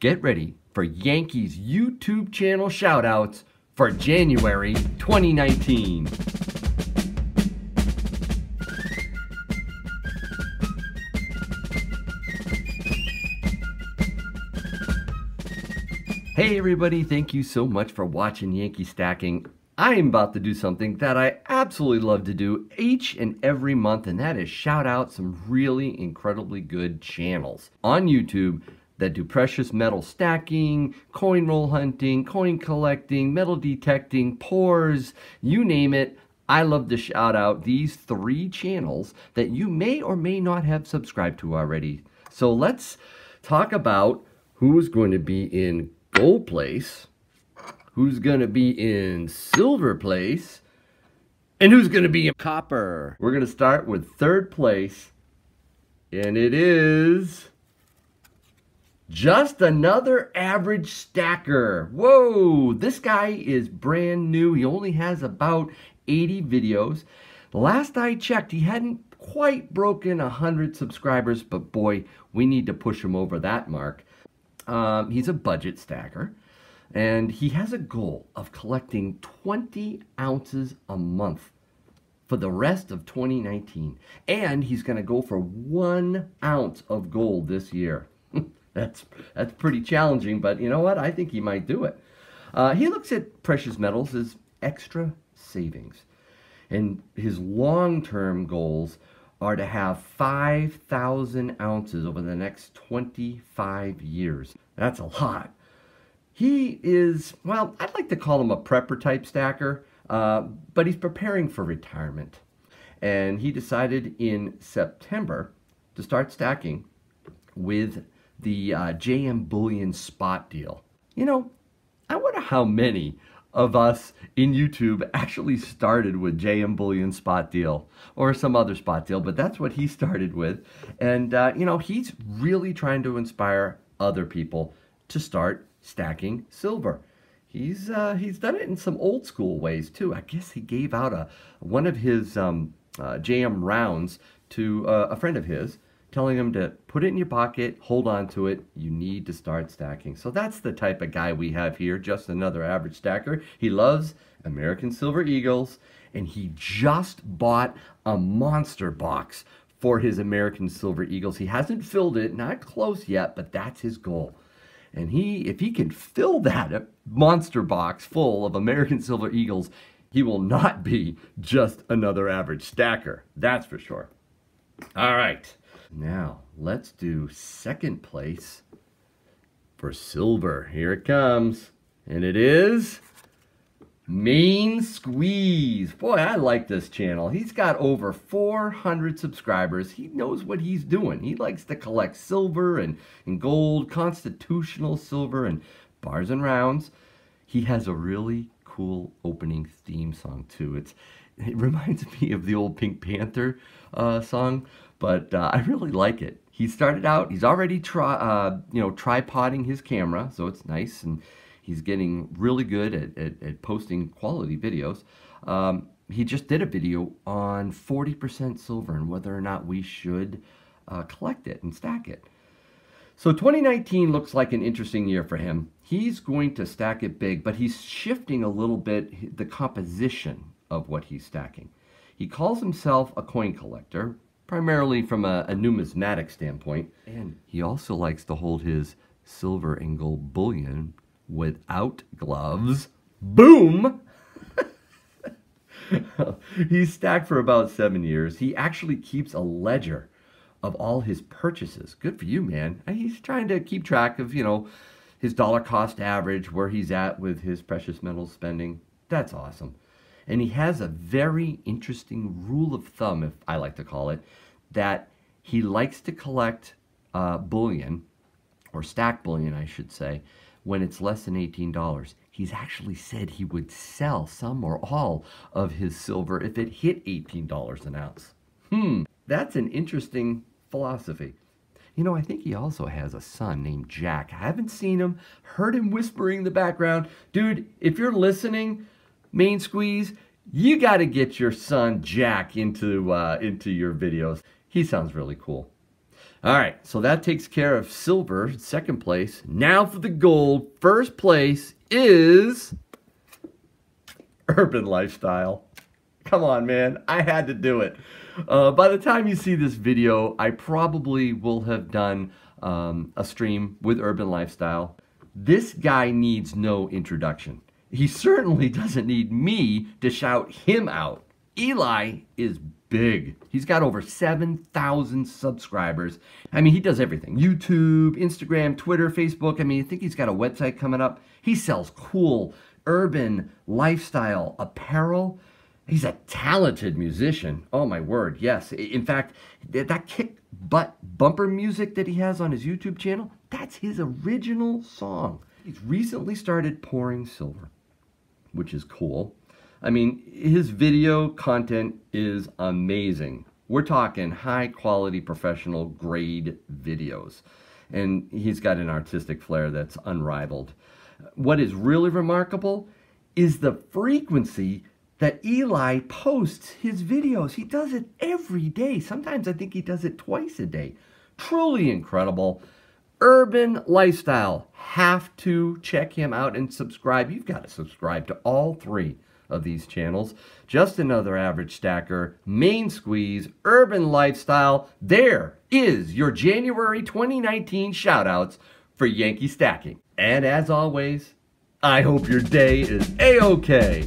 Get ready for Yankees YouTube channel shoutouts for January 2019. Hey everybody, thank you so much for watching Yankee Stacking. I am about to do something that I absolutely love to do each and every month, and that is shout out some really incredibly good channels on YouTube that do precious metal stacking, coin roll hunting, coin collecting, metal detecting, pours, you name it. I love to shout out these three channels that you may or may not have subscribed to already. So let's talk about who's going to be in gold place, who's going to be in silver place, and who's going to be in copper. We're going to start with third place, and it is Just Another Average Stacker. Whoa, this guy is brand new. He only has about 80 videos. Last I checked, he hadn't quite broken 100 subscribers, but boy, we need to push him over that mark. He's a budget stacker, and he has a goal of collecting 20 ounces a month for the rest of 2019, and he's going to go for 1 ounce of gold this year. That's pretty challenging, but you know what? I think he might do it. He looks at precious metals as extra savings, and his long-term goals are to have 5,000 ounces over the next 25 years. That's a lot. He is, well, I'd like to call him a prepper type stacker, but he's preparing for retirement. And he decided in September to start stacking with the JM Bullion spot deal. You know, I wonder how many of us in YouTube actually started with JM Bullion spot deal or some other spot deal, but that's what he started with. And you know, he's really trying to inspire other people to start stacking silver. He's done it in some old school ways too. I guess he gave out one of his JM rounds to a friend of his, telling him to put it in your pocket, hold on to it, you need to start stacking. So that's the type of guy we have here, Just Another Average Stacker. He loves American Silver Eagles, and he just bought a monster box for his American Silver Eagles. He hasn't filled it, not close yet, but that's his goal. And if he can fill that monster box full of American Silver Eagles, he will not be just another average stacker, that's for sure. All right. Now, let's do second place for silver. Here it comes. And it is Main Squeeze. Boy, I like this channel. He's got over 400 subscribers. He knows what he's doing. He likes to collect silver and gold, constitutional silver, and bars and rounds. He has a really cool opening theme song, too. It reminds me of the old Pink Panther song, but I really like it. He started out, he's already tripoding his camera, so it's nice, and he's getting really good at posting quality videos. He just did a video on 40% silver and whether or not we should collect it and stack it. So 2019 looks like an interesting year for him. He's going to stack it big, but he's shifting a little bit the composition of what he's stacking. He calls himself a coin collector, primarily from a numismatic standpoint, and he also likes to hold his silver and gold bullion without gloves. Boom! He's stacked for about 7 years. He actually keeps a ledger of all his purchases. Good for you, man. He's trying to keep track of, you know, his dollar cost average, where he's at with his precious metal spending. That's awesome. And he has a very interesting rule of thumb, if I like to call it, that he likes to collect bullion, or stack bullion, I should say, when it's less than $18. He's actually said he would sell some or all of his silver if it hit $18 an ounce. That's an interesting philosophy. You know, I think he also has a son named Jack. I haven't seen him, heard him whispering in the background. Dude, if you're listening, Main Squeeze, you got to get your son Jack into your videos. He sounds really cool. All right, so that takes care of silver, second place. Now for the gold, first place is Urban Lifestyle. Come on, man, I had to do it. By the time you see this video, I probably will have done a stream with Urban Lifestyle. This guy needs no introduction. He certainly doesn't need me to shout him out. Eli is big. He's got over 7,000 subscribers. I mean, he does everything. YouTube, Instagram, Twitter, Facebook. I mean, I think he's got a website coming up. He sells cool urban lifestyle apparel. He's a talented musician. Oh my word, yes. In fact, that kick butt bumper music that he has on his YouTube channel, that's his original song. He's recently started pouring silver, which is cool. I mean, his video content is amazing. We're talking high quality professional grade videos. And he's got an artistic flair that's unrivaled. What is really remarkable is the frequency that Eli posts his videos. He does it every day. Sometimes I think he does it twice a day. Truly incredible. Urban Lifestyle. Have to check him out and subscribe. You've got to subscribe to all three of these channels. Just Another Average Stacker, Main Squeeze, Urban Lifestyle. There is your January 2019 shoutouts for Yankee Stacking. And as always, I hope your day is A-OK.